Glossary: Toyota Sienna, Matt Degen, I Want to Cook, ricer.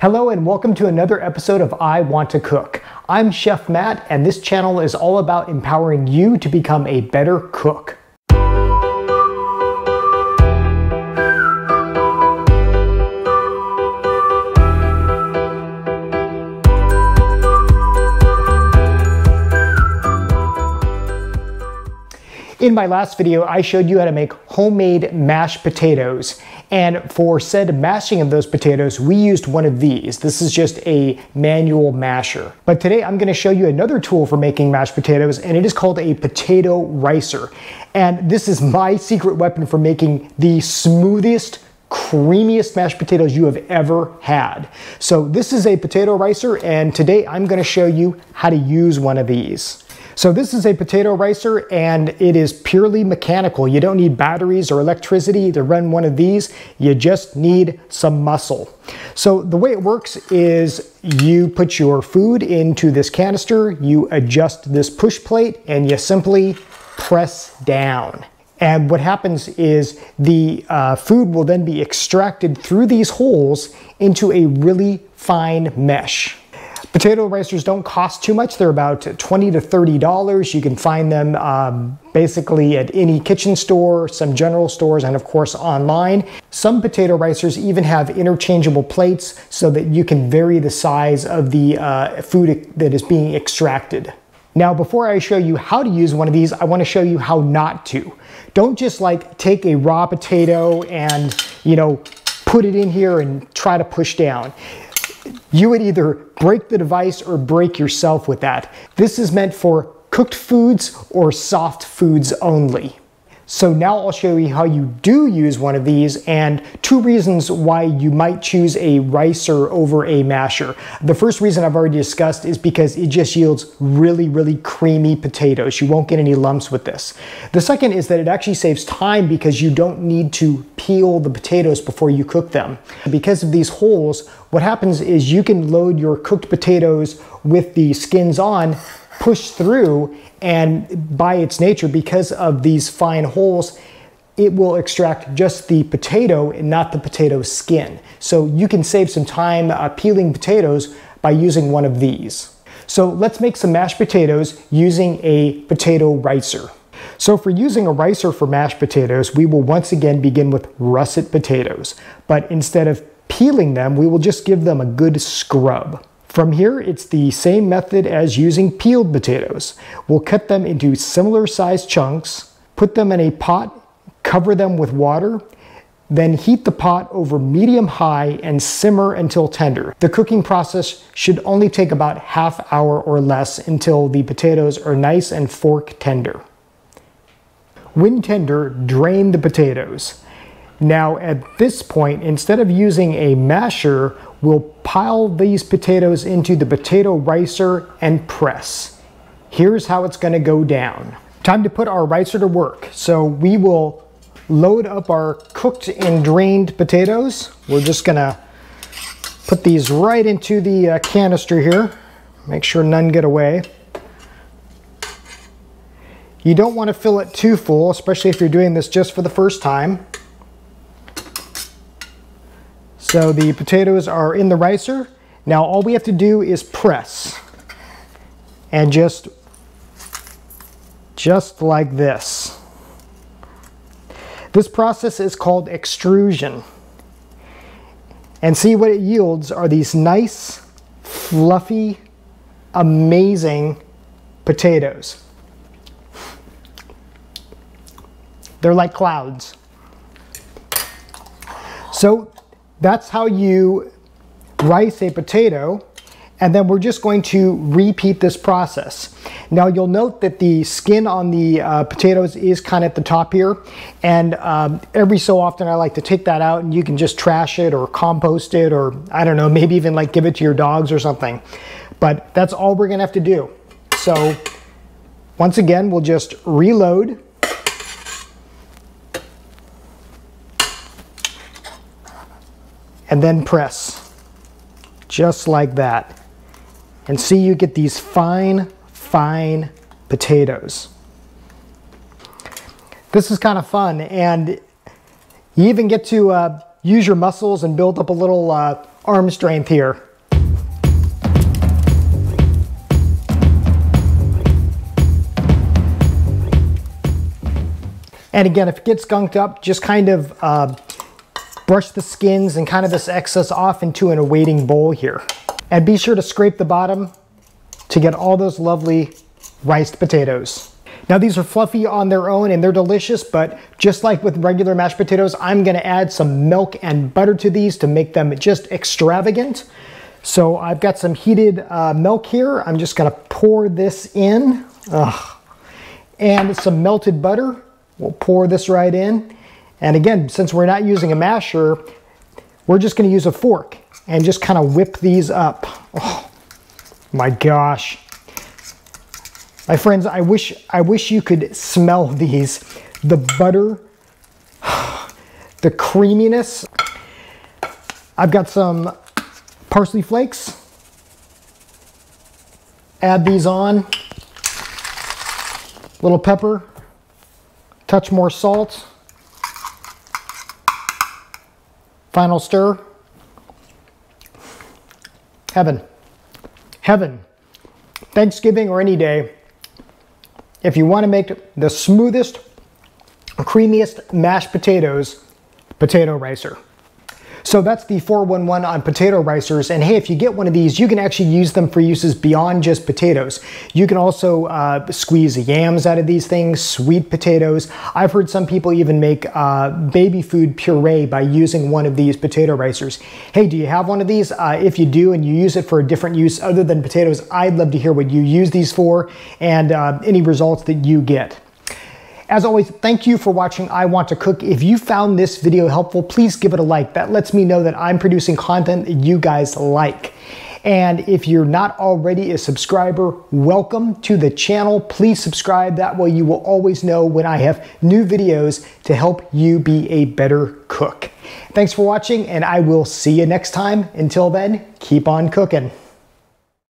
Hello and welcome to another episode of I Want to Cook. I'm Chef Matt and this channel is all about empowering you to become a better cook. In my last video, I showed you how to make homemade mashed potatoes. And for said mashing of those potatoes, we used one of these. This is just a manual masher. But today I'm gonna show you another tool for making mashed potatoes, and it is called a potato ricer. And this is my secret weapon for making the smoothest, creamiest mashed potatoes you have ever had. So this is a potato ricer, and today I'm gonna show you how to use one of these. So this is a potato ricer and it is purely mechanical. You don't need batteries or electricity to run one of these. You just need some muscle. So the way it works is you put your food into this canister, you adjust this push plate, and you simply press down. And what happens is the food will then be extracted through these holes into a really fine mesh. Potato ricers don't cost too much. They're about $20 to $30. You can find them basically at any kitchen store, some general stores, and of course online. Some potato ricers even have interchangeable plates so that you can vary the size of the food that is being extracted. Now, before I show you how to use one of these, I want to show you how not to. Don't just like take a raw potato and, you know, put it in here and try to push down. You would either break the device or break yourself with that. This is meant for cooked foods or soft foods only. So now I'll show you how you do use one of these and two reasons why you might choose a ricer over a masher. The first reason I've already discussed is because it just yields really, really creamy potatoes. You won't get any lumps with this. The second is that it actually saves time because you don't need to peel the potatoes before you cook them. Because of these holes, what happens is you can load your cooked potatoes with the skins on, push through, and by its nature, because of these fine holes, it will extract just the potato and not the potato skin. So you can save some time peeling potatoes by using one of these. So let's make some mashed potatoes using a potato ricer. So for using a ricer for mashed potatoes, we will once again begin with russet potatoes, but instead of peeling them, we will just give them a good scrub. From here, it's the same method as using peeled potatoes. We'll cut them into similar sized chunks, put them in a pot, cover them with water, then heat the pot over medium-high and simmer until tender. The cooking process should only take about half hour or less until the potatoes are nice and fork tender. When tender, drain the potatoes. Now at this point, instead of using a masher, we'll pile these potatoes into the potato ricer and press. Here's how it's gonna go down. Time to put our ricer to work. So we will load up our cooked and drained potatoes. We're just gonna put these right into the canister here. Make sure none get away. You don't wanna fill it too full, especially if you're doing this just for the first time. So the potatoes are in the ricer. Now all we have to do is press. And just like this. This process is called extrusion. And see what it yields are these nice, fluffy, amazing potatoes. They're like clouds. So that's how you rice a potato, and then we're just going to repeat this process. Now you'll note that the skin on the potatoes is kind of at the top here, and every so often I like to take that out, and you can just trash it or compost it, or I don't know, maybe even like give it to your dogs or something. But that's all we're gonna have to do. So once again, we'll just reload. And then press, just like that. And see, you get these fine, fine potatoes. This is kind of fun, and you even get to use your muscles and build up a little arm strength here. And again, if it gets gunked up, just kind of brush the skins and kind of this excess off into an awaiting bowl here. And be sure to scrape the bottom to get all those lovely riced potatoes. Now these are fluffy on their own and they're delicious, but just like with regular mashed potatoes, I'm gonna add some milk and butter to these to make them just extravagant. So I've got some heated milk here. I'm just gonna pour this in. Ugh. And some melted butter. We'll pour this right in. And again, since we're not using a masher, we're just gonna use a fork and just kind of whip these up. Oh my gosh. My friends, I wish you could smell these. The butter, the creaminess. I've got some parsley flakes. Add these on. Little pepper, touch more salt. Final stir. Heaven. Heaven. Thanksgiving or any day, if you want to make the smoothest, creamiest mashed potatoes, potato ricer. So that's the 411 on potato ricers. And hey, if you get one of these, you can actually use them for uses beyond just potatoes. You can also squeeze yams out of these things, sweet potatoes. I've heard some people even make baby food puree by using one of these potato ricers. Hey, do you have one of these? If you do and you use it for a different use other than potatoes, I'd love to hear what you use these for and any results that you get. As always, thank you for watching I Want to Cook. If you found this video helpful, please give it a like. That lets me know that I'm producing content that you guys like. And if you're not already a subscriber, welcome to the channel. Please subscribe. That way you will always know when I have new videos to help you be a better cook. Thanks for watching, and I will see you next time. Until then, keep on cooking.